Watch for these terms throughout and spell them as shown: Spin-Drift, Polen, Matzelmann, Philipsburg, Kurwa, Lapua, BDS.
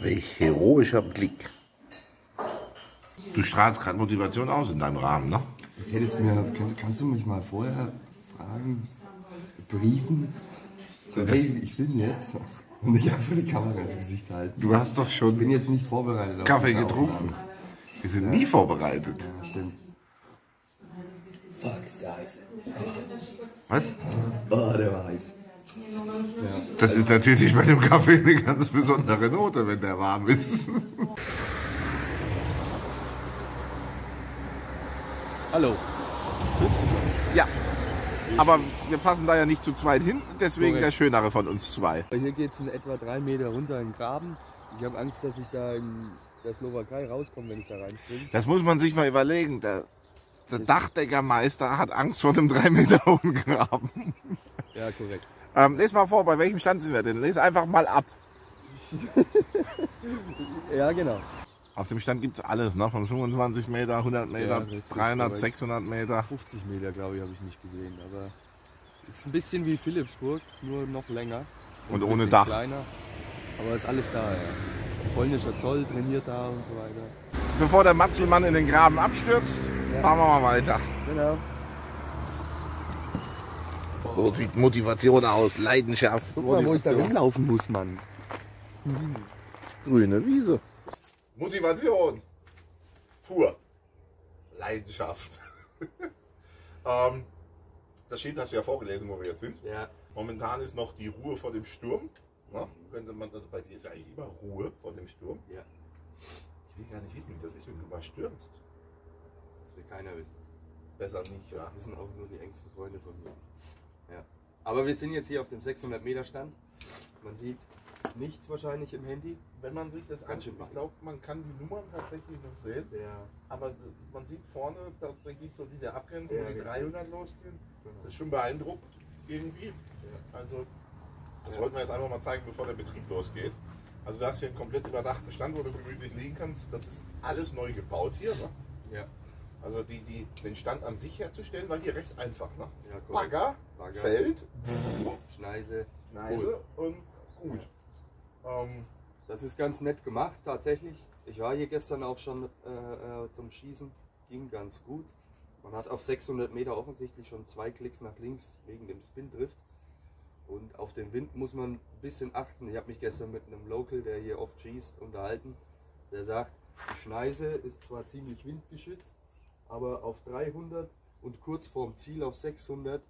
Welch heroischer Blick. Du strahlst gerade Motivation aus in deinem Rahmen, ne? Kannst du mich mal vorher fragen, briefen? So, hey, ich bin jetzt. Und ich einfach die Kamera ins Gesicht halten. Du hast doch schon. Ich bin jetzt nicht vorbereitet. Auf Kaffee getrunken. Wir sind nie vorbereitet. Ja, stimmt. Fuck, ist der heiß. Was? Oh, der war heiß. Ja. Das ist natürlich bei dem Kaffee eine ganz besondere Note, wenn der warm ist. Hallo. Ja. Aber wir passen da ja nicht zu zweit hin, deswegen der schönere von uns zwei. Hier geht es in etwa 3 Meter runter in den Graben. Ich habe Angst, dass ich da in der Slowakei rauskomme, wenn ich da reinspringe. Das muss man sich mal überlegen. Der Dachdeckermeister hat Angst vor dem 3 Meter hohen Graben. Ja, korrekt. Les mal vor, bei welchem Stand sind wir denn? Les einfach mal ab. Ja, genau. Auf dem Stand gibt es alles, ne? Von 25 Meter, 100 Meter, ja, 300, 600 Meter. 50 Meter, glaube ich, habe ich nicht gesehen. Aber es ist ein bisschen wie Philipsburg, nur noch länger. Und ohne Dach. Kleiner. Aber ist alles da, ja. Polnischer Zoll trainiert da und so weiter. Bevor der Matzelmann in den Graben abstürzt, fahren wir mal weiter. Genau. So sieht Motivation aus, Leidenschaft. Guck mal, wo ich da rumlaufen muss, Mann. Grüne Wiese. Motivation pur. Leidenschaft. Das Schild hast du ja vorgelesen, wo wir jetzt sind. Ja. Momentan ist noch die Ruhe vor dem Sturm. Na, könnte man, also bei dir ist ja eigentlich immer Ruhe vor dem Sturm. Ja. Ich will gar nicht wissen, wie das ist, wenn du mal stürmst. Das will keiner wissen. Besser nicht, ja. Das wissen auch nur die engsten Freunde von mir. Ja. Aber wir sind jetzt hier auf dem 600 Meter Stand. Man sieht nichts wahrscheinlich im Handy. Wenn man sich das anschaut, ich glaube, man kann die Nummern tatsächlich noch sehen, ja. Aber man sieht vorne tatsächlich so diese Abgrenzung, ja, die 300 losgehen. Genau. Das ist schon beeindruckend irgendwie. Ja. Also, das wollten wir jetzt einfach mal zeigen, bevor der Betrieb losgeht. Also du hast hier einen komplett überdachten Stand, wo du gemütlich liegen kannst. Das ist alles neu gebaut hier. Ne? Ja. Also den Stand an sich herzustellen, war hier recht einfach. Ne? Ja, Bagger, Feld, Schneise und gut. Ja. Das ist ganz nett gemacht, tatsächlich. Ich war hier gestern auch schon zum Schießen, ging ganz gut. Man hat auf 600 Meter offensichtlich schon 2 Klicks nach links wegen dem Spin-Drift. Und auf den Wind muss man ein bisschen achten. Ich habe mich gestern mit einem Local, der hier oft schießt, unterhalten. Der sagt, die Schneise ist zwar ziemlich windgeschützt, aber auf 300 und kurz vorm Ziel auf 600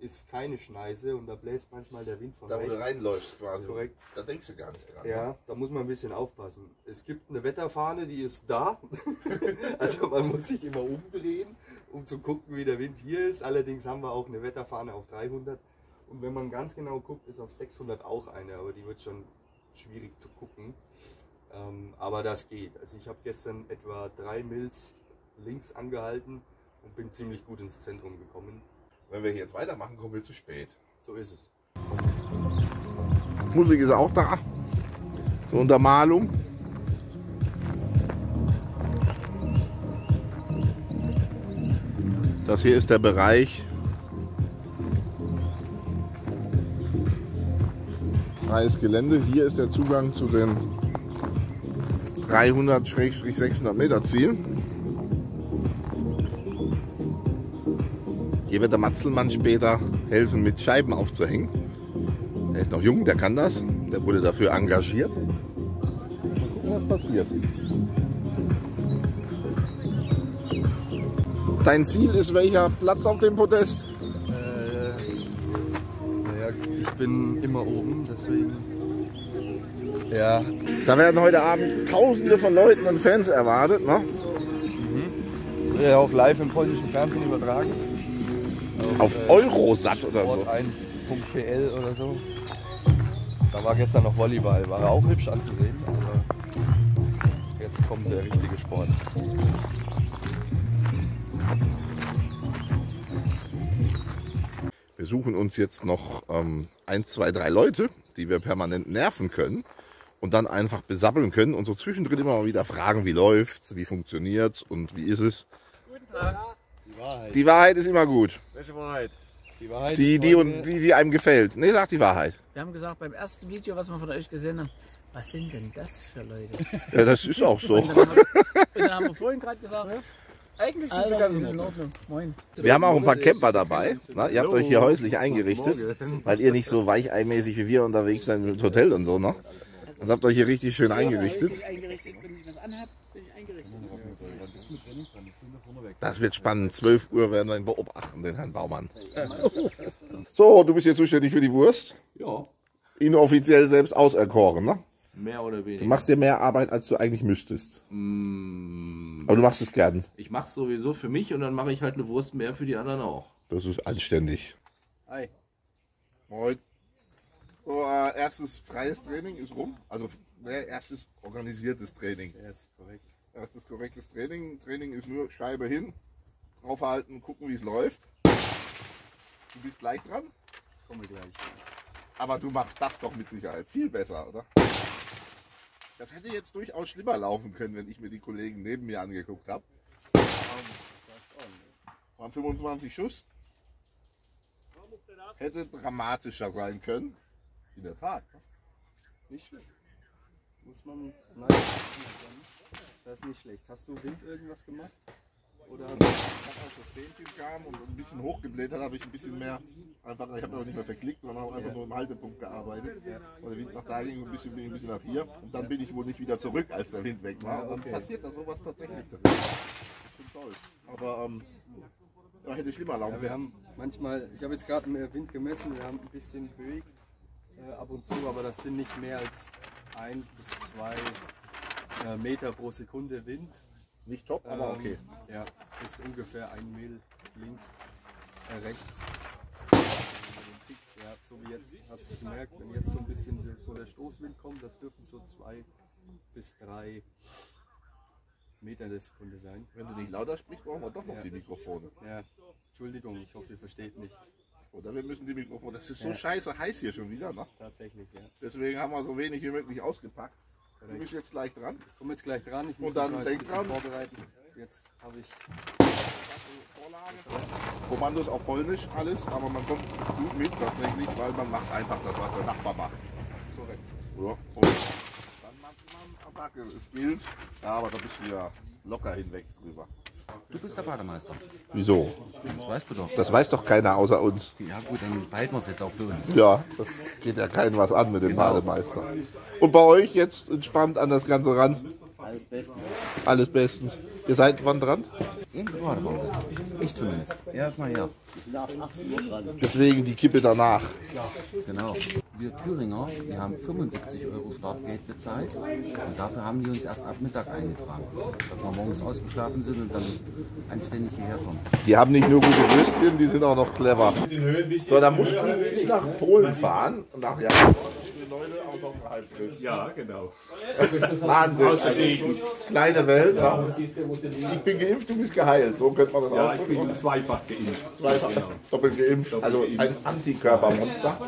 ist keine Schneise und da bläst manchmal der Wind von da, rechts. Da wo du reinläufst quasi, korrekt. Da denkst du gar nicht dran. Ja, ne? Da muss man ein bisschen aufpassen. Es gibt eine Wetterfahne, die ist da, also man muss sich immer umdrehen, um zu gucken, wie der Wind hier ist. Allerdings haben wir auch eine Wetterfahne auf 300 und wenn man ganz genau guckt, ist auf 600 auch eine, aber die wird schon schwierig zu gucken. Aber das geht. Also ich habe gestern etwa 3 Mils links angehalten und bin ziemlich gut ins Zentrum gekommen. Wenn wir hier jetzt weitermachen, kommen wir zu spät. So ist es. Musik ist auch da. Zur Untermalung. Das hier ist der Bereich. Freies Gelände. Hier ist der Zugang zu den 300-600 Meter Zielen. Hier wird der Matzelmann später helfen, mit Scheiben aufzuhängen. Der ist noch jung, der kann das. Der wurde dafür engagiert. Mal gucken, was passiert. Dein Ziel ist welcher Platz auf dem Podest? Naja, ich bin immer oben, deswegen. Ja. Da werden heute Abend Tausende von Leuten und Fans erwartet, ne? Mhm. Das wird ja auch live im polnischen Fernsehen übertragen. Auf Eurosat oder so. Sport1.pl oder so. Da war gestern noch Volleyball. War auch hübsch anzusehen. Aber jetzt kommt der richtige Sport. Wir suchen uns jetzt noch 1, 2, 3 Leute, die wir permanent nerven können. Und dann einfach besabbeln können. Und so zwischendrin immer mal wieder fragen, wie läuft's, wie funktioniert's und wie ist es. Guten Tag. Die Wahrheit ist immer gut. Welche Wahrheit? Die Wahrheit. Die einem gefällt. Nee, sag die Wahrheit. Wir haben gesagt, beim ersten Video, was wir von euch gesehen haben, was sind denn das für Leute? Ja, das ist auch so. Und dann haben wir vorhin gerade gesagt, ja? Eigentlich sind sie ganz in Ordnung. Moin. Wir haben auch ein paar Camper dabei. Na, ihr habt euch hier häuslich eingerichtet, weil ihr nicht so weicheimäßig wie wir unterwegs seid mit Hotel und so. Ne? Das habt euch hier richtig schön eingerichtet. Wenn ich das anhabe, bin ich eingerichtet. Das wird spannend. 12 Uhr werden wir ihn beobachten, den Herrn Baumann. So, du bist hier zuständig für die Wurst? Ja. Inoffiziell selbst auserkoren, ne? Mehr oder weniger. Du machst dir mehr Arbeit, als du eigentlich müsstest. Mm. Aber du machst es gern. Ich mach's sowieso für mich und dann mache ich halt eine Wurst mehr für die anderen auch. Das ist anständig. Hi. Moin. So, erstes freies Training ist rum. Also, erstes organisiertes Training. Yes, korrekt. Erstes korrektes Training. Training ist nur Scheibe hin, draufhalten, gucken, wie es läuft. Du bist gleich dran? Ich komme gleich. Aber du machst das doch mit Sicherheit viel besser, oder? Das hätte jetzt durchaus schlimmer laufen können, wenn ich mir die Kollegen neben mir angeguckt habe. Waren 25 Schuss. Hätte dramatischer sein können. In der Tat. Nicht schlecht. Muss man... Nein, das ist nicht schlecht. Hast du Wind irgendwas gemacht? Oder hast du... Als das Fähnchen kam und ein bisschen hochgebläht hat, habe ich ein bisschen mehr... Einfach, ich habe auch nicht mehr verklickt, sondern habe einfach nur im Haltepunkt gearbeitet. Ja. Und der Wind nach da ging, ein bisschen nach hier. Und dann bin ich wohl nicht wieder zurück, als der Wind weg war. Und dann passiert da sowas tatsächlich. Das ist schon toll. Aber... da hätte schlimmer laufen. Ja, wir haben manchmal... Ich habe jetzt gerade mehr Wind gemessen. Wir haben ein bisschen bewegt. Ab und zu, aber das sind nicht mehr als 1 bis 2 Meter pro Sekunde Wind. Nicht top, aber okay. Ja, ist ungefähr 1 Mil links, rechts. Ja, so wie jetzt, hast du gemerkt, wenn jetzt so ein bisschen so der Stoßwind kommt, das dürfen so 2 bis 3 Meter der Sekunde sein. Wenn du nicht lauter sprichst, brauchen wir doch noch die Mikrofone. Ja, Entschuldigung, ich hoffe, ihr versteht mich. Oder wir müssen die Mikrofone, das ist so scheiße heiß hier schon wieder, ne? Tatsächlich, ja. Deswegen haben wir so wenig wie möglich ausgepackt. Du bist jetzt gleich dran. Ich komme jetzt gleich dran. Ich muss mich ein bisschen vorbereiten. Jetzt habe ich Vorlage. Kommandos auf Polnisch, alles, aber man kommt gut mit tatsächlich, weil man macht einfach das, was der Nachbar macht. Korrekt. Ja, und dann macht man ein Bild, ja, aber da bist du ja locker hinweg drüber. Du bist der Bademeister. Wieso? Das weißt du doch. Das weiß doch keiner außer uns. Ja gut, dann behalten wir es jetzt auch für uns. Ja, das geht ja keinem was an mit dem Bademeister. Und bei euch jetzt entspannt an das Ganze ran? Alles bestens. Alles bestens. Ihr seid wann dran? Ich zumindest. Erstmal her. Deswegen die Kippe danach. Genau. Wir Thüringer, wir haben 75 € Startgeld bezahlt und dafür haben die uns erst ab Mittag eingetragen, dass wir morgens ausgeschlafen sind und dann anständig hierher kommen. Die haben nicht nur gute Würstchen, die sind auch noch clever. So, da musst du bis nach Polen fahren und nach Japan. Leute auch noch halb blöd. Ja, genau. Wahnsinn. Also, kleine Welt. Ja. Ich bin geimpft, du bist geheilt. So könnte man das auch. Ich bin zweifach geimpft. Zweifach. Genau. Doppelt geimpft. Doppelt also geimpft. Ein Antikörpermonster.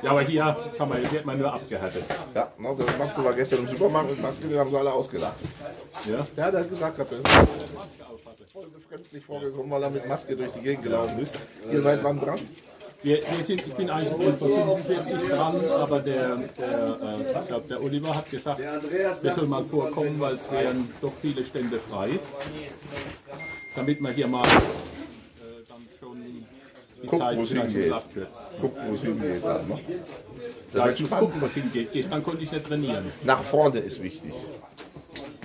Ja, aber hier wird man nur abgehärtet. Ja, no, das macht sogar gestern im Supermarkt mit Maske, die haben sie alle ausgelacht. Ja? Ja, der hat gesagt, dass er voll befremdlich vorgekommen, weil er mit Maske durch die Gegend gelaufen ist. Ihr seid wann dran? Ich bin eigentlich vor 45 dran, aber ich glaube, der Oliver hat gesagt, wir sollen mal vorkommen, weil es wären doch viele Stände frei, damit man hier mal dann schon die Zeit hingeht. Gucken, wo es hingeht. Gucken, wo es hingeht. Gestern konnte ich nicht trainieren. Nach vorne ist wichtig.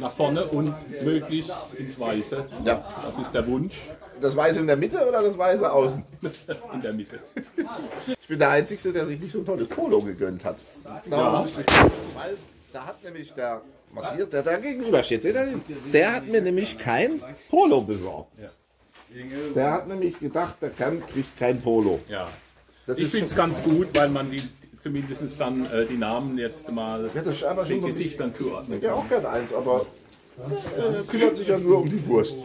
Nach vorne und möglichst ins Weiße. Ja. Das ist der Wunsch. Das Weiße in der Mitte oder das Weiße außen? In der Mitte. Ich bin der Einzige, der sich nicht so ein tolles Polo gegönnt hat. Ja. Weil da hat nämlich der Matthias, der da gegenüber steht, seht ihr, der hat mir nämlich kein Polo besorgt. Der hat nämlich gedacht, der kriegt kein Polo. Ja. Ich finde es ganz gut, weil man die zumindest dann die Namen jetzt mal den Gesichtern zuordnen. Ja, auch gerne eins, aber kümmert sich ja nur um die Wurst.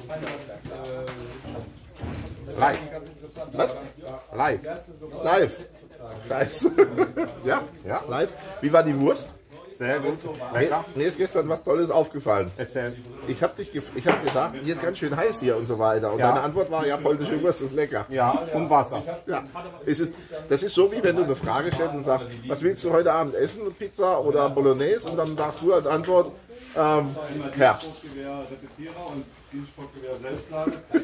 Live. Was? Live. Live. Nice. Ja, ja, live. Wie war die Wurst? Sehr gut. Mir ist gestern was Tolles aufgefallen. Erzähl. Ich hab gesagt, hier ist ganz schön heiß hier und so weiter. Und deine Antwort war, ja, polnische Wurst ist lecker. Ja, und Wasser. Ja. Das ist so, wie wenn du eine Frage stellst und sagst, was willst du heute Abend essen? Pizza oder Bolognese? Und dann sagst du als Antwort, Herbst.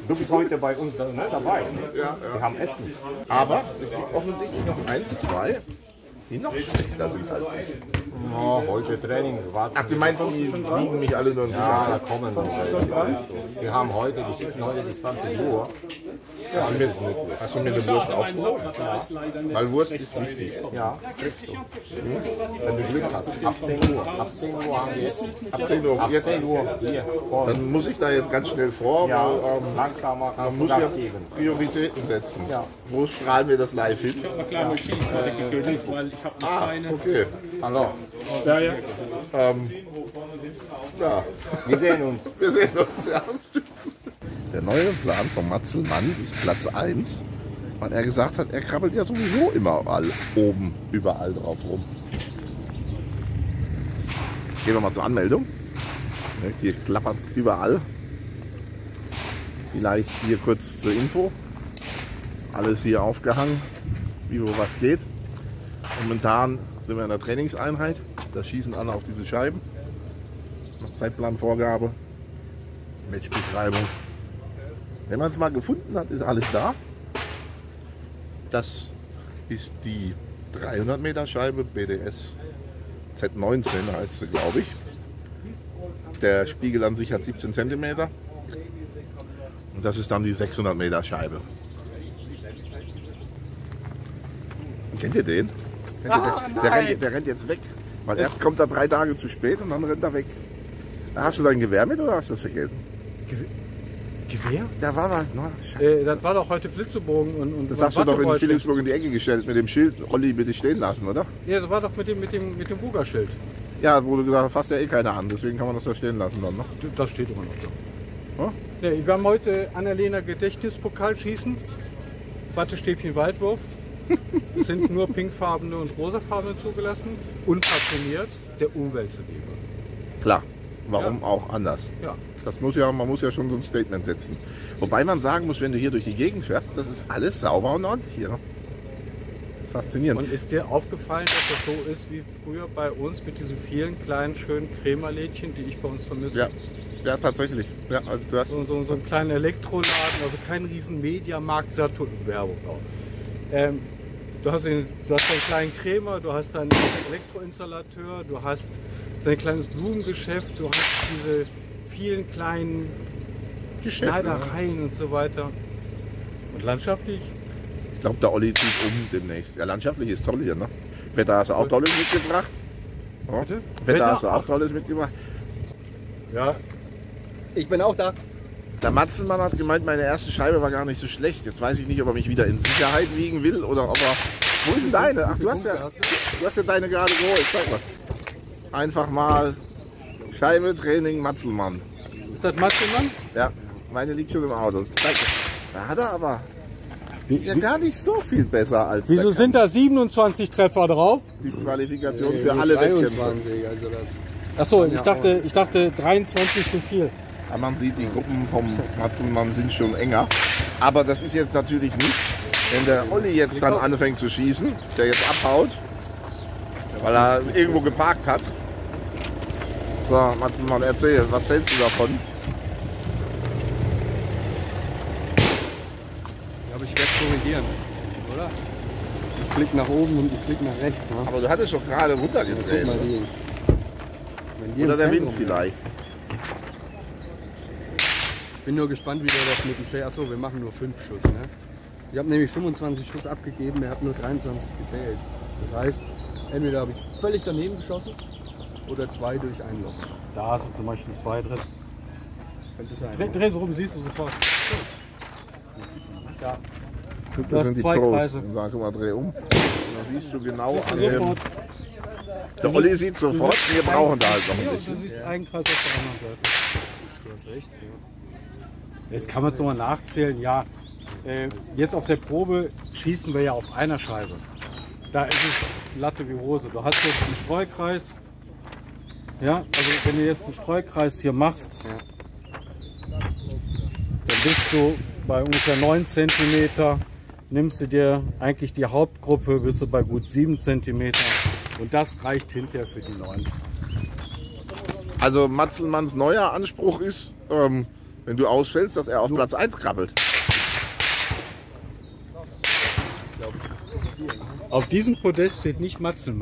Du bist heute bei uns dabei. Ja, ja. Wir haben Essen. Aber es gibt offensichtlich noch eins, zwei, die noch schlechter sind als ich. Oh, heute Training. Warten. Ach, du meinst, die liegen mich alle nur in die Hand? Ja, kommen wir. Wir haben heute, die sitzen heute bis 20 Uhr. Ja, hast du mir eine Wurst aufgeholt? Ja. Weil Wurst ist wichtig. Ja, kriegst du. Wenn du Glück hast. Ab 10 Uhr. Ab 10 Uhr haben wir Essen. Ab 10 Uhr. Dann muss ich da jetzt ganz schnell vor. Ja, langsamer kannst du das geben. Prioritäten setzen. Ja. Wo strahlen wir das live hin? Ich habe eine kleine Maschine, weil ich habe noch keine. Okay. Hallo. Ja, ja. Ja. Wir sehen uns. Wir sehen uns. Ja. Der neue Plan von Matzelmann ist Platz 1, weil er gesagt hat, er krabbelt ja sowieso immer oben überall drauf rum. Gehen wir mal zur Anmeldung. Hier klappert es überall. Vielleicht hier kurz zur Info. Alles hier aufgehangen, wie wo was geht. Momentan sind wir in der Trainingseinheit. Da schießen alle auf diese Scheiben. Nach Zeitplanvorgabe, Matchbeschreibung. Wenn man es mal gefunden hat, ist alles da. Das ist die 300 Meter Scheibe, BDS Z19 heißt sie, glaube ich. Der Spiegel an sich hat 17 cm. Und das ist dann die 600 Meter Scheibe. Kennt ihr den? Der rennt jetzt weg. Weil erst kommt er 3 Tage zu spät und dann rennt er weg. Hast du dein Gewehr mit oder hast du das vergessen? Gewehr? Da war was, ne? Das war doch heute Flitzebogen und das hast du doch in Philipsburg in die Ecke gestellt mit dem Schild, Olli bitte stehen lassen, oder? Ja, das war doch mit dem Buga-Schild. Ja, wo du gesagt hast, fasst ja eh keine an, deswegen kann man das da stehen lassen dann, ne? Das steht immer noch da. Ja? Nee, wir haben heute Annalena Gedächtnispokal schießen, Wattestäbchen Waldwurf. Es sind nur pinkfarbene und rosafarbene zugelassen, unpatroniert, der Umwelt zuliebe. Klar, warum auch anders? Ja. Das muss ja, man muss ja schon so ein Statement setzen. Wobei man sagen muss, wenn du hier durch die Gegend fährst, das ist alles sauber und ordentlich hier. Faszinierend. Und ist dir aufgefallen, dass das so ist wie früher bei uns mit diesen vielen kleinen, schönen Krämerlädchen, die ich bei uns vermisse? Ja, ja tatsächlich. Ja, also du hast so einen kleinen Elektroladen, also kein riesen Mediamarkt, Saturn-Werbung. Du hast einen kleinen Krämer, du hast einen Elektroinstallateur, du hast dein kleines Blumengeschäft, du hast diese vielen kleinen Schneidereien und so weiter. Und landschaftlich? Ich glaube, der Olli zieht um demnächst. Ja, landschaftlich ist toll hier, ne? Wetter hast du auch Tolles mitgebracht. Ja. Bitte? Wetter hast du auch Tolles mitgebracht. Ja, ich bin auch da. Der Matzelmann hat gemeint, meine erste Scheibe war gar nicht so schlecht. Jetzt weiß ich nicht, ob er mich wieder in Sicherheit wiegen will oder ob er... Wo ist denn deine? Ach, du hast ja deine gerade geholt. Sag mal. Einfach mal... Scheibe Training Matzelmann. Ist das Matzelmann? Ja, meine liegt schon im Auto. Danke. Da hat er aber ja gar nicht so viel besser als. Wieso sind da 27 Treffer drauf? Die Qualifikation für alle Wettkämpfe. Achso, ich dachte 23 zu viel. Ja, man sieht, die Gruppen vom Matzelmann sind schon enger. Aber das ist jetzt natürlich nichts, wenn der Olli jetzt dann anfängt zu schießen, der jetzt abhaut, weil er irgendwo geparkt hat. So, Matzelmann, erzähl, was hältst du davon? Ja, aber ich werde korrigieren, oder? Ich klicke nach oben und ich klicke nach rechts. Ne? Aber du hattest doch gerade runtergedreht. Oder der Wind vielleicht. Ich bin nur gespannt, wie der das mit dem Zählen... Achso, wir machen nur 5 Schuss. Ne? Ich habe nämlich 25 Schuss abgegeben, er hat nur 23 gezählt. Das heißt, entweder habe ich völlig daneben geschossen, oder 2 durch ein Loch. Da sind zum Beispiel 2 drin. Könnte sein. Dreh so rum, siehst du sofort. Ja. Guck, das sind die Pros. Sag mal, dreh um. Da siehst du genau an dem... Der Olli sieht sofort, wir brauchen da halt noch nicht. Du siehst einen Kreis auf der anderen Seite. Du hast recht, ja. Jetzt kann man es nochmal nachzählen, ja. Jetzt auf der Probe schießen wir ja auf einer Scheibe. Da ist es Latte wie Hose. Du hast jetzt einen Streukreis. Ja, also wenn du jetzt einen Streukreis hier machst, ja, dann bist du bei ungefähr 9 cm, nimmst du dir eigentlich die Hauptgruppe, bist du bei gut 7 cm und das reicht hinterher für die 9. Also Matzelmanns neuer Anspruch ist, wenn du ausfällst, dass er auf Platz 1 krabbelt. Auf diesem Podest steht nicht Matzelmann.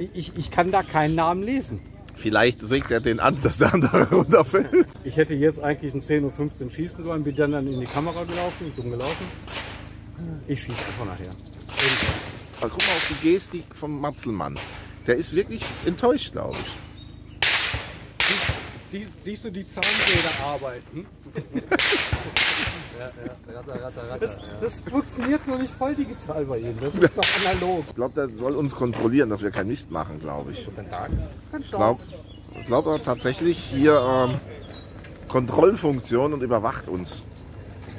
Ich kann da keinen Namen lesen. Vielleicht sägt er den an, dass der andere runterfällt. Ich hätte jetzt eigentlich ein 10:15 Uhr schießen sollen, bin dann in die Kamera gelaufen, dumm gelaufen. Ich schieße einfach nachher. Mal gucken auf die Gestik vom Matzelmann. Der ist wirklich enttäuscht, glaube ich. Siehst du die Zahnräder arbeiten? Das funktioniert nur nicht voll digital bei ihm, das ist doch analog. Ich glaube, der soll uns kontrollieren, dass wir kein Licht machen, glaube ich. Ich glaube aber tatsächlich hier Kontrollfunktion und überwacht uns.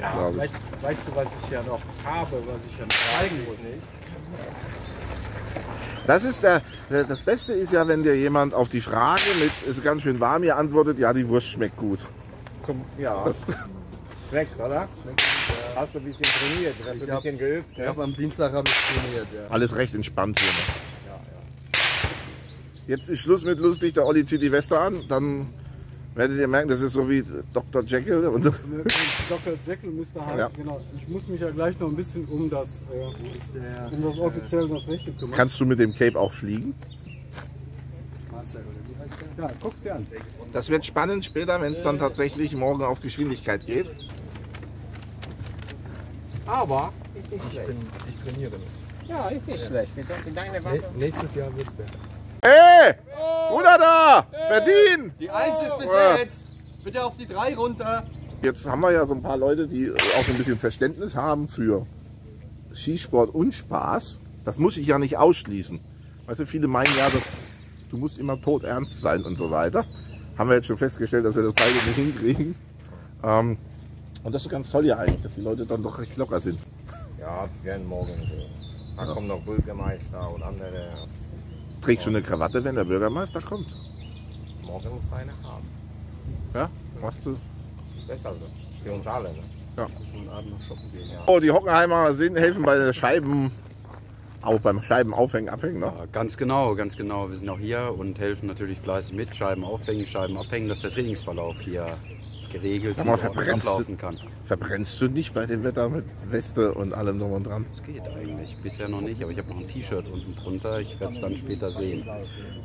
Ja, weißt du, was ich ja noch habe, was ich ja zeigen muss? Das ist das Beste ist ja, wenn dir jemand auf die Frage mit, ist ganz schön warm, hier antwortet, ja, die Wurst schmeckt gut. Ja. Das, schmeckt, oder? Hast du ein bisschen trainiert, hast du ein bisschen geübt. Ne? Ich habe am Dienstag trainiert, ja. Alles recht entspannt hier. Ja, ja. Jetzt ist Schluss mit lustig, der Olli zieht die Weste an, dann werdet ihr merken, das ist so wie Dr. Jekyll. Und Dr. Jekyll, Mr. Hyde, ja, genau. Ich muss mich ja gleich noch ein bisschen um das offizielle und das Rechte kümmern. Kannst du mit dem Cape auch fliegen? Marcel, oder wie heißt der? Ja, guck dir an. Das wird spannend später, wenn es dann tatsächlich morgen auf Geschwindigkeit geht. Aber ist nicht schlecht. Ich trainiere nicht. Ja, ist nicht schlecht. Wie deine Waffe? Nächstes Jahr wird's besser. Hey! Bruder da! Hey! Verdien! Die 1 ist besetzt. Bitte auf die 3 runter. Jetzt haben wir ja so ein paar Leute, die auch so ein bisschen Verständnis haben für Skisport und Spaß. Das muss ich ja nicht ausschließen. Weißt du, viele meinen ja, du musst immer todernst sein und so weiter. Haben wir jetzt schon festgestellt, dass wir das beide nicht hinkriegen. Und das ist ganz toll ja eigentlich, dass die Leute dann doch recht locker sind. Ja, wir werden morgen sehen. Da kommen noch Bürgermeister und andere. Trägst du eine Krawatte, wenn der Bürgermeister kommt? Morgen muss einer haben. Ja? Machst du? Besser so. Für uns alle, ne? Ja. Oh, die Hockenheimer helfen bei den Scheiben, auch beim Scheibenaufhängen, Abhängen, ne? Ja, ganz genau, ganz genau. Wir sind auch hier und helfen natürlich fleißig mit. Scheiben aufhängen, Scheiben abhängen, dass der Trainingsverlauf hier geregelt ablaufen kann. Verbrennst du nicht bei dem Wetter mit Weste und allem drum und dran? Das geht eigentlich. Bisher noch nicht, aber ich habe noch ein T-Shirt unten drunter. Ich werde es dann später sehen.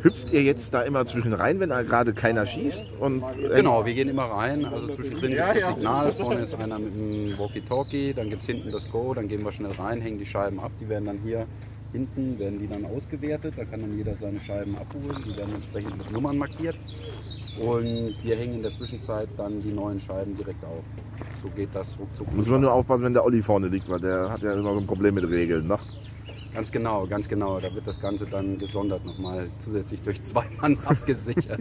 Hüpft ihr jetzt da immer zwischen rein, wenn gerade keiner schießt? Und genau, wir gehen immer rein. Also zwischendrin gibt es das Signal. Vorne ist einer mit dem Walkie-Talkie. Dann gibt es hinten das Go. Dann gehen wir schnell rein, hängen die Scheiben ab. Die werden dann hier hinten ausgewertet. Da kann dann jeder seine Scheiben abholen. Die werden entsprechend mit Nummern markiert. Und wir hängen in der Zwischenzeit dann die neuen Scheiben direkt auf. So geht das ruckzuck. Muss man nur aufpassen, wenn der Olli vorne liegt, weil der hat ja immer so ein Problem mit Regeln, ne? Ganz genau, ganz genau. Da wird das Ganze dann gesondert nochmal zusätzlich durch 2 Mann abgesichert.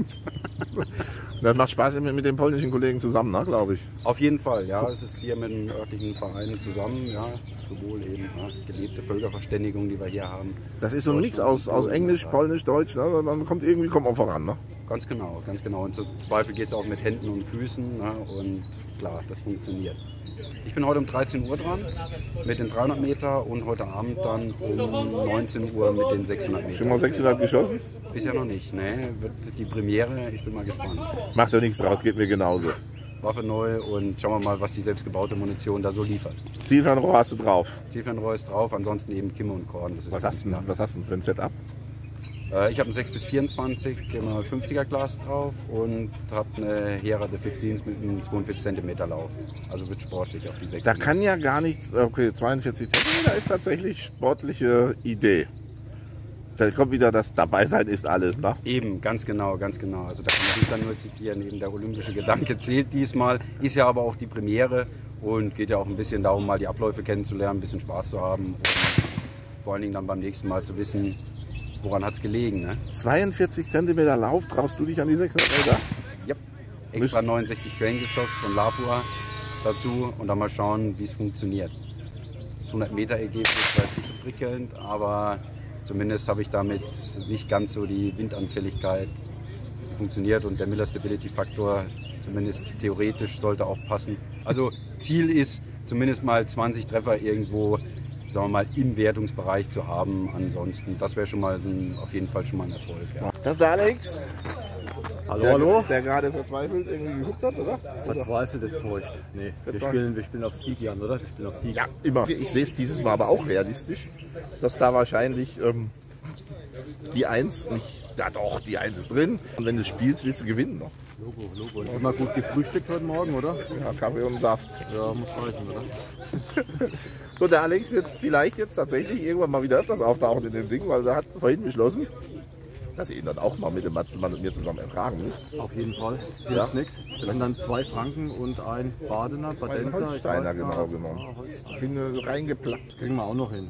Das macht Spaß mit den polnischen Kollegen zusammen, ne, glaube ich. Auf jeden Fall, ja. Es ist hier mit dem örtlichen Verein zusammen, ja. Sowohl eben gelebte Völkerverständigung, die wir hier haben. Das ist so ein Mix aus Englisch, Polnisch, Deutsch, ne? Man kommt irgendwie auch voran, ne? Ganz genau, ganz genau. Und zum Zweifel geht es auch mit Händen und Füßen, ne? Und klar, das funktioniert. Ich bin heute um 13 Uhr dran mit den 300 Meter und heute Abend dann um 19 Uhr mit den 600 Meter. Schon mal 600 geschossen? Bisher noch nicht, ne? Wird die Premiere, ich bin mal gespannt. Macht ja nichts draus, geht mir genauso. Waffe neu und schauen wir mal, was die selbstgebaute Munition da so liefert. Zielfernrohr hast du drauf? Zielfernrohr ist drauf, ansonsten eben Kimme und Korn. Das ist was hast du für ein Setup? Ich habe ein 6-24 immer 50er Glas drauf und habe eine Hera de 15s mit einem 42 cm Lauf. Also wird sportlich auf die 6. Da kann ja gar nichts, okay, 42 cm ist tatsächlich sportliche Idee. Da kommt wieder das Dabeisein ist alles, ne? Eben, ganz genau, ganz genau. Also da kann ich dann nur zitieren, eben der olympische Gedanke zählt diesmal, ist ja aber auch die Premiere und geht ja auch ein bisschen darum, mal die Abläufe kennenzulernen, ein bisschen Spaß zu haben und vor allen Dingen dann beim nächsten Mal zu wissen, woran hat es gelegen, ne? 42 cm Lauf, traust du dich an die 600 Meter? Ja, extra 69 Quellengeschoss von Lapua dazu und dann mal schauen, wie es funktioniert. Das 100 Meter Ergebnis war jetzt nicht so prickelnd, aber Zumindest habe ich damit nicht ganz so die Windanfälligkeit funktioniert und der Miller Stability Faktor, zumindest theoretisch, sollte auch passen. Also Ziel ist, zumindest mal 20 Treffer irgendwo, sagen wir mal, im Wertungsbereich zu haben. Ansonsten, das wäre schon mal auf jeden Fall schon mal ein Erfolg. Ja. Das ist der Alex. Hallo, hallo. Der gerade verzweifelt irgendwie geguckt hat, oder? Verzweifelt ist täuscht. Nee, wir spielen auf Sieg, Jan, oder? Wir spielen auf Sieg. Ja, immer. Ich sehe es dieses Mal aber auch realistisch, dass da wahrscheinlich die 1 nicht... Ja doch, die 1 ist drin. Und wenn du spielst, willst du gewinnen noch. Logo, Logo. Ist immer gut gefrühstückt heute Morgen, oder? Ja, Kaffee und Saft. Ja, muss reichen, oder? So, der Alex wird vielleicht jetzt tatsächlich irgendwann mal wieder öfters auftauchen in dem Ding, weil er hat vorhin beschlossen, dass ihr ihn dann auch mal mit dem Matzelmann und mir zusammen ertragen müsst. Auf jeden Fall. Hier ja. Ist nichts. Das sind dann 2 Franken und ein Badener, Badenser. Ich weiß genau, genau. Ich bin reingeplatzt. Kriegen wir auch noch hin.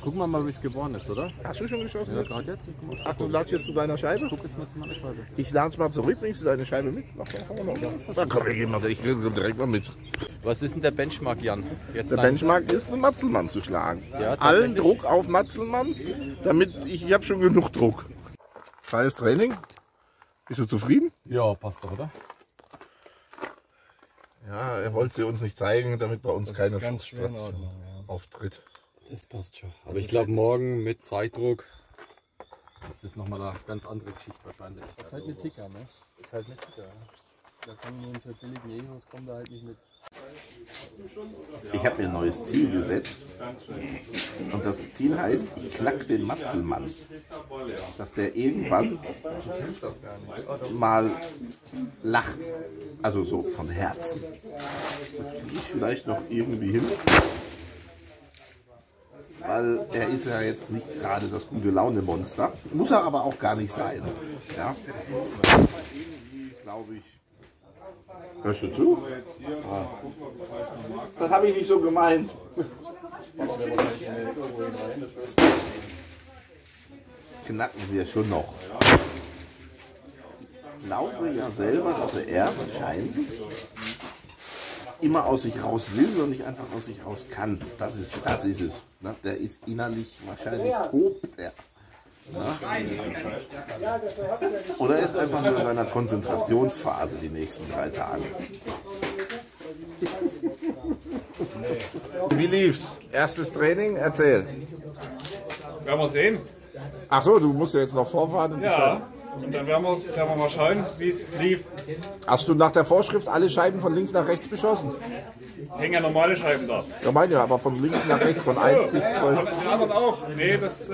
Gucken wir mal, wie es geworden ist, oder? Hast du schon geschossen? Ja, gerade jetzt. Ach, du ladst jetzt zu deiner Scheibe? Guck jetzt mal zu meiner Scheibe. Ich lade mal zurück, bringst du deine Scheibe mit? Mach mal, dann komm, wir gehen mal, ich gehe direkt mal mit. Was ist denn der Benchmark, Jan? Jetzt der Benchmark ist, den Matzelmann zu schlagen. Ja, allen Druck auf Matzelmann, damit ich habe schon genug Druck. Scheiß Training. Bist du zufrieden? Ja, passt doch, oder? Ja, er wollte sie uns nicht zeigen, damit bei uns das keine Frustration auftritt. Das passt schon. Aber ich glaube, morgen mit Zeitdruck ist das nochmal eine ganz andere Geschichte wahrscheinlich. Das ist halt eine Ticker, ne? Das ist halt eine Ticker. Da können wir uns halt billigen Egos, kommen da halt nicht mit. Ich habe mir ein neues Ziel gesetzt und das Ziel heißt, ich knack den Matzelmann, dass der irgendwann mal lacht, also so von Herzen. Das kriege ich vielleicht noch irgendwie hin, weil er ist ja jetzt nicht gerade das gute Laune-Monster, muss er aber auch gar nicht sein, ja, glaube ich. Hörst du zu? Ah. Das habe ich nicht so gemeint. Knacken wir schon noch. Ich glaube ja selber, dass er wahrscheinlich immer aus sich raus will und nicht einfach aus sich raus kann. Das ist es. Na, der ist innerlich wahrscheinlich tobt er. Na? Oder er ist einfach nur in seiner Konzentrationsphase die nächsten 3 Tage. Wie lief's? Erstes Training? Erzähl. Werden wir sehen. Ach so, du musst ja jetzt noch vorfahren. Und ja, und dann werden wir mal schauen, wie es lief. Hast du nach der Vorschrift alle Scheiben von links nach rechts beschossen? Hängen ja normale Scheiben da. Ja, meine ja, aber von links nach rechts, von 1 bis 12. Aber den anderen auch. Nee, das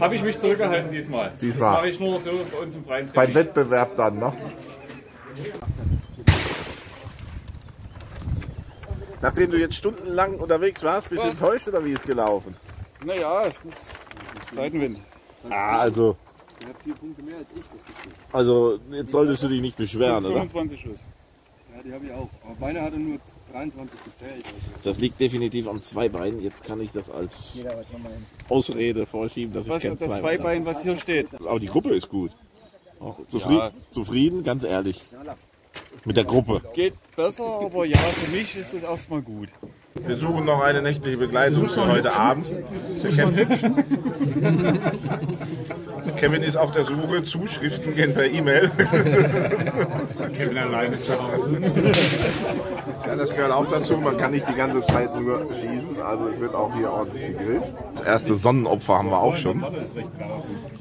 habe ich mich zurückgehalten diesmal. Das mache ich nur so bei uns im freien Training. Beim Wettbewerb dann, ne? Nachdem du jetzt stundenlang unterwegs warst, bist du enttäuscht oder wie ist gelaufen? Naja, es ist Seitenwind. Ah, also. Der hat 4 Punkte mehr als ich, das Gefühl. Also, jetzt solltest du dich nicht beschweren, oder? 25 Schuss. Ja, die habe ich auch. Aber Beine hatte nur 23 gezählt. Das liegt definitiv am Zweibein. Jetzt kann ich das als Ausrede vorschieben, dass ich das Zweibein, was hier steht. Aber die Gruppe ist gut. Oh, zufrieden, ja. Zufrieden, ganz ehrlich. Mit der Gruppe. Geht besser, aber ja, für mich ist das erstmal gut. Wir suchen noch eine nächtliche Begleitung für heute Abend. Kevin ist auf der Suche, Zuschriften gehen per E-Mail. Kevin alleine. Ja, das gehört auch dazu, man kann nicht die ganze Zeit nur schießen, also es wird auch hier ordentlich gegrillt. Das erste Sonnenopfer haben wir auch schon.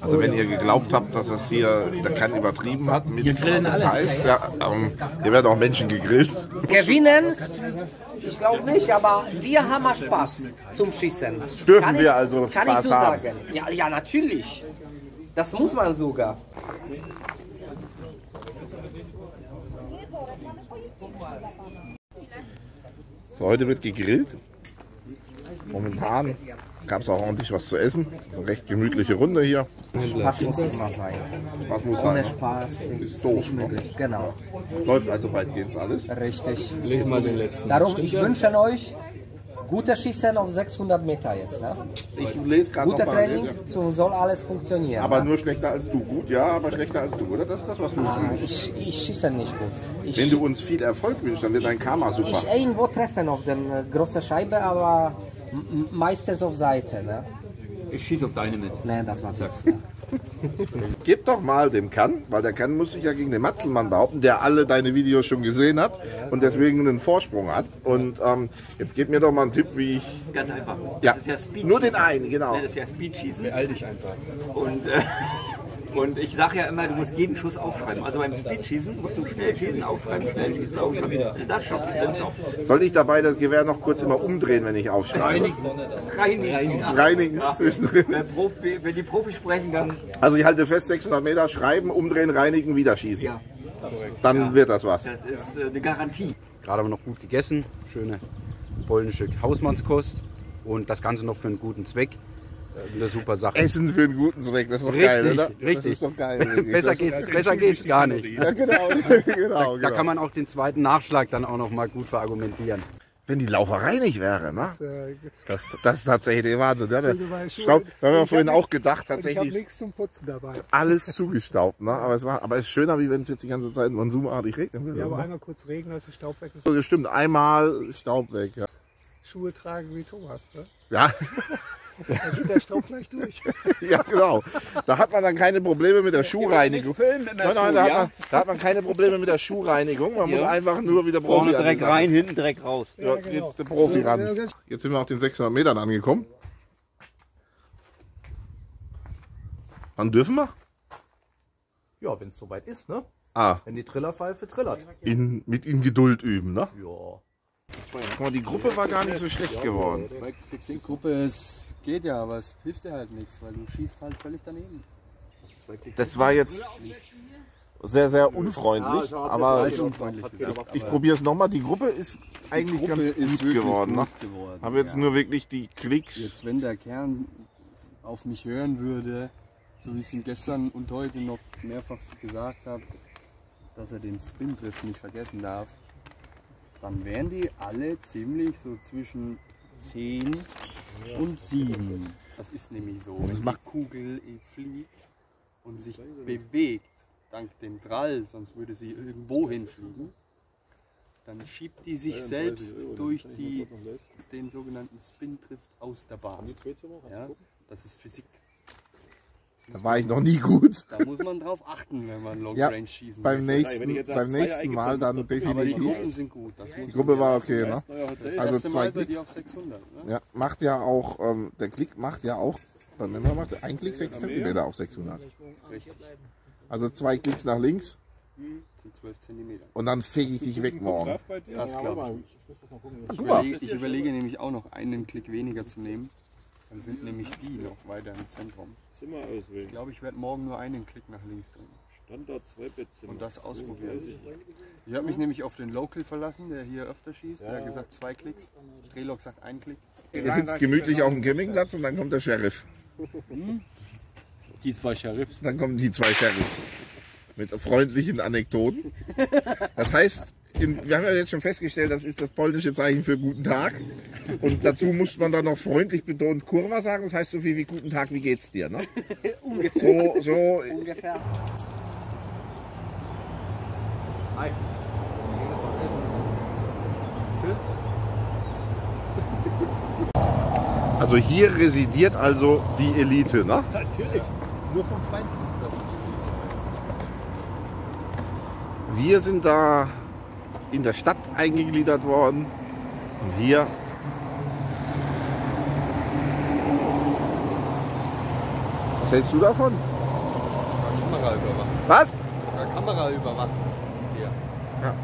Also wenn ihr geglaubt habt, dass das hier der Kant übertrieben hat, mit das heißt, ja, hier werden auch Menschen gegrillt. Gewinnen? Ich glaube nicht, aber wir haben mal Spaß zum Schießen. Dürfen wir also Spaß haben? Kann ich so sagen. Ja, ja, natürlich. Das muss man sogar. So, heute wird gegrillt. Momentan gab es auch ordentlich was zu essen. Eine recht gemütliche Runde hier. Spaß muss immer sein. Spaß muss ohne sein. Spaß ist doof, nicht möglich. Genau. Läuft also weitgehend alles. Richtig. Lest mal den letzten. Darum, ich wünsche euch gutes Schießen auf 600 Meter jetzt, ne? Ich lese gerade noch mal. Guter Training, so soll alles funktionieren. Aber nur schlechter als du. Gut, ja, aber schlechter als du, oder? Das ist das, was du willst. Ich schieße nicht gut. Wenn du uns viel Erfolg wünschst, dann wird dein Karma super. Ich irgendwo treffen auf der großen Scheibe, aber meistens auf Seite, ne? Ich schieße auf deine mit. Nein, das war's jetzt. Gib doch mal dem Kann, weil der Kann muss sich ja gegen den Matzelmann behaupten, der alle deine Videos schon gesehen hat und deswegen einen Vorsprung hat. Und jetzt gib mir doch mal einen Tipp, wie ich... Ganz einfach. Ja. Das ist ja Speed-Schießen. Nur den einen, genau. Das ist ja Speed-Schießen. Beeil dich einfach. Und ich sage ja immer, du musst jeden Schuss aufschreiben. Also beim Speed-Schießen musst du schnell schießen, aufschreiben, schnell schießen, aufschreiben. Das schaffst du selbst auch. Sollte ich dabei das Gewehr noch kurz immer umdrehen, wenn ich aufschreibe? Reinigen. Ja. Zwischendrin. Wenn die Profis sprechen, dann... Also ich halte fest, 600 Meter schreiben, umdrehen, reinigen, wieder schießen. Ja. Dann wird das was. Das ist eine Garantie. Gerade haben wir noch gut gegessen. Schöne polnische Hausmannskost. Und das Ganze noch für einen guten Zweck. Eine super Sache. Essen für einen guten Zweck, das ist doch geil, oder? Richtig. Das ist doch geil. Besser geht's gar nicht. Ja, genau. Da kann man auch den zweiten Nachschlag dann auch noch mal gut verargumentieren. Wenn die Lauferei nicht wäre, ne? Das ist tatsächlich der Wahnsinn. Da haben wir vorhin auch gedacht, tatsächlich. Ich habe nichts zum Putzen dabei. Ist alles zugestaubt, ne? Aber es ist schöner, wie wenn es jetzt die ganze Zeit monsumartig regnet. Ja, aber einmal kurz regnen, dass der Staub weg ist. So, stimmt, einmal Staub weg. Ja. Schuhe tragen wie Thomas, ne? Ja. Da geht der Staub gleich durch. Ja, genau. Da hat man dann keine Probleme mit der Schuhreinigung. Da hat man keine Probleme mit der Schuhreinigung. Man muss einfach nur wieder Profi ran. Vorne Dreck rein, hinten Dreck raus. Ja, genau. Der Profi ran. Jetzt sind wir auf den 600 Metern angekommen. Wann dürfen wir? Ja, wenn es soweit ist, ne? Ah. Wenn die Trillerpfeife trillert. Mit in Geduld üben, ne? Ja. Guck mal, die Gruppe war gar nicht so schlecht geworden. Die Gruppe ist, geht ja, aber es hilft dir halt nichts, weil du schießt halt völlig daneben. Das war jetzt sehr, sehr unfreundlich, ja, aber ich probiere es nochmal. Die Gruppe ist eigentlich ganz gut geworden. Haben wir jetzt nur wirklich die Klicks. Jetzt, wenn der Kern auf mich hören würde, so wie ich es ihm gestern und heute noch mehrfach gesagt habe, dass er den Spin-Drift nicht vergessen darf, dann wären die alle ziemlich so zwischen 10 und 7. Das ist nämlich so, wenn die Kugel fliegt und sich bewegt, dank dem Drall, sonst würde sie irgendwo hinfliegen, dann schiebt die sich selbst durch den sogenannten Spin-Drift aus der Bahn. Ja, das ist Physik. Da war ich noch nie gut. Da muss man drauf achten, wenn man Long Range schießen will. Beim nächsten Mal dann definitiv. Die Gruppen sind gut. Die Gruppe war okay, ne? Also 2 Klicks. Auf 600, ne? Ja, macht ja auch, der Klick macht ja auch, dann macht ein Klick 6 cm auf 600. Richtig. Also 2 Klicks nach links. Sind 12 cm. Und dann fege ich dich weg morgen. Das glaube ich. Ich überlege nämlich auch noch einen Klick weniger zu nehmen. Dann sind nämlich die noch weiter im Zentrum. Ich glaube, ich werde morgen nur einen Klick nach links drücken. Standard 2 Bettzimmer. Und das ausprobieren. Ich habe mich nämlich auf den Local verlassen, der hier öfter schießt. Der hat gesagt 2 Klicks. Drehlock sagt 1 Klick. Er sitzt gemütlich auf dem Campingplatz und dann kommt der Sheriff. Die 2 Sheriffs. Dann kommen die 2 Sheriffs. Mit freundlichen Anekdoten. Das heißt... Wir haben ja jetzt schon festgestellt, das ist das polnische Zeichen für guten Tag. Und dazu muss man dann noch freundlich betont Kurwa sagen. Das heißt so viel wie guten Tag, wie geht's dir? Ne? Ungefähr. So. Ungefähr. Hi. Wir gehen jetzt was essen. Tschüss. Also hier residiert also die Elite, ne? Natürlich. Nur vom Feinsten. Wir sind da in der Stadt eingegliedert worden und hier was hältst du davon? Sogar Kamera überwacht. Was? Sogar Kamera überwacht. Hier. Ja.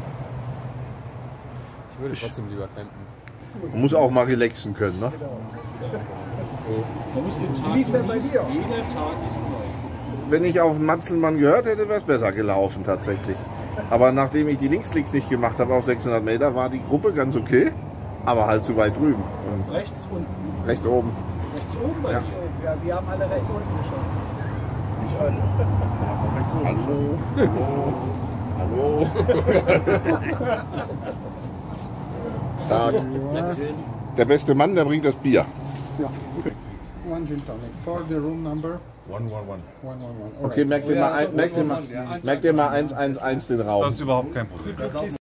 Ich würde trotzdem lieber campen. Man muss auch mal relaxen können, ne? Wie lief denn bei dir? Jeder Tag ist neu. Wenn ich auf Matzelmann gehört hätte, wäre es besser gelaufen tatsächlich. Aber nachdem ich die Linksklicks nicht gemacht habe auf 600 Meter, war die Gruppe ganz okay, aber halt zu weit drüben. Und rechts unten. Rechts oben. Rechts oben? Ja. Rechts oben. Ja, wir haben alle rechts unten geschossen. Nicht alle. Ja, rechts oben. Hallo. Hallo. Hallo. Der beste Mann, der bringt das Bier. Ja. One gin tonic for the room number 111. Okay, merkt ihr mal 111 den Raum. Das ist überhaupt kein Problem.